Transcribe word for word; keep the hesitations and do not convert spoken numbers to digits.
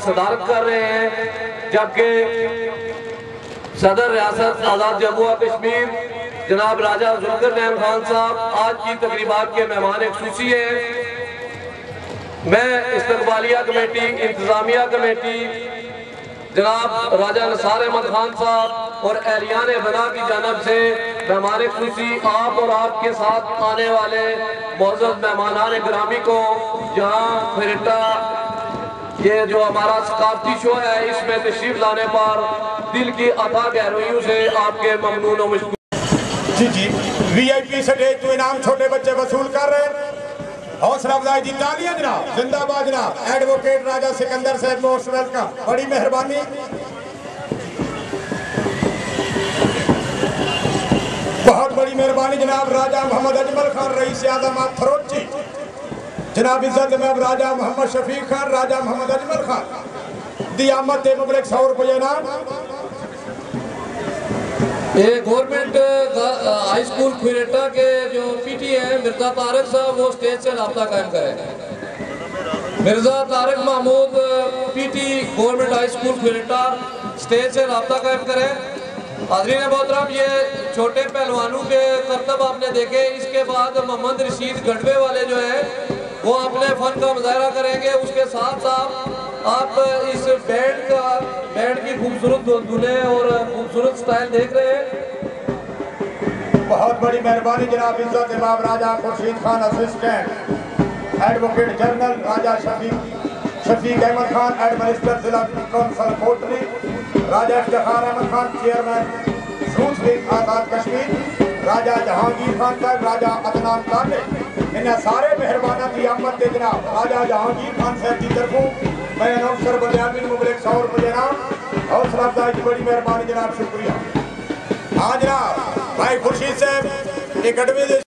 सदारत कर रहे हैं, जबकि सदर रियासत आजाद जम्मू कश्मीर जनाब राजा ज़ुल्फ़िकार खान साहब आज की तकरीबात के मेहमान खुसूसी हैं। मैं इस्तकबालिया कमेटी, इंतजामिया कमेटी जनाब राजा नसीर अहमद खान साहब और एहलियान बना की जानब से मेहमान खुसूसी आप और आपके साथ आने वाले मौजूद मेहमान ग्रामी को जहां खुरेटा ये जो हमारा सकाफती शो है इसमें तशरीफ लाने पर दिल की अता गहराइयों से आपके ममनून और मशकूर। जी जी वीआईपी स्टेज जो इनाम छोटे बच्चे वसूल कर रहे हैं, हौसला अफजाई जी, तालियां जनाब, जिंदाबाद जनाब। एडवोकेट राजा सिकंदर साहब मोस्ट वेलकम, बड़ी मेहरबानी। बहुत बड़ी मेहरबानी जनाब राजा मोहम्मद अजमल खान रईस आज़म खरोची, जनाब इज्जत में राजा मोहम्मद शफीक खान, राजा मोहम्मद अजमल खान दी आमद मुबारक सौ रुपये इनाम। ये गवर्नमेंट हाई स्कूल खुरेटा के जो पीटी है मिर्जा तारिक साहब वो स्टेज से रब्ता कायम करें। Mirza Tariq Mahmood PT government high school Khureta stage से रब्ता कायम करें। हाजरीन मोहतरम, ये छोटे पहलवानों के करतब आपने देखे, इसके बाद मोहम्मद रशीद गढ़वे वाले जो है वो अपने फन का मुजाहरा करेंगे। उसके साथ साथ आप इस बैंड का बैंड की खूबसूरत धुने और खूबसूरत स्टाइल देख रहे हैं। बहुत बड़ी मेहरबानी जनाब इज्जत इमाम Raja Khurshid Khan assistant advocate general, Raja Shafiq Shafiq Ahmed Khan add minister जिला कौंसल कोटली, राजा जहान अहमद खान चेयरमैन रूस लीग आजाद कश्मीर, राजा जहांगीर खान साहब, राजा अदनान साहब, इन्हें सारे मेहरबाना की आमद से जनाब राजा जहांगीर खान साहब की तरफ मैं अनाउंस कर बदयामिन मुबारक सौ रुपये जनाब, हौसला अफजाई की बड़ी मेहरबानी जनाब, शुक्रिया। हाँ जनाब भाई खुर्शीद साहब ये गढ़वे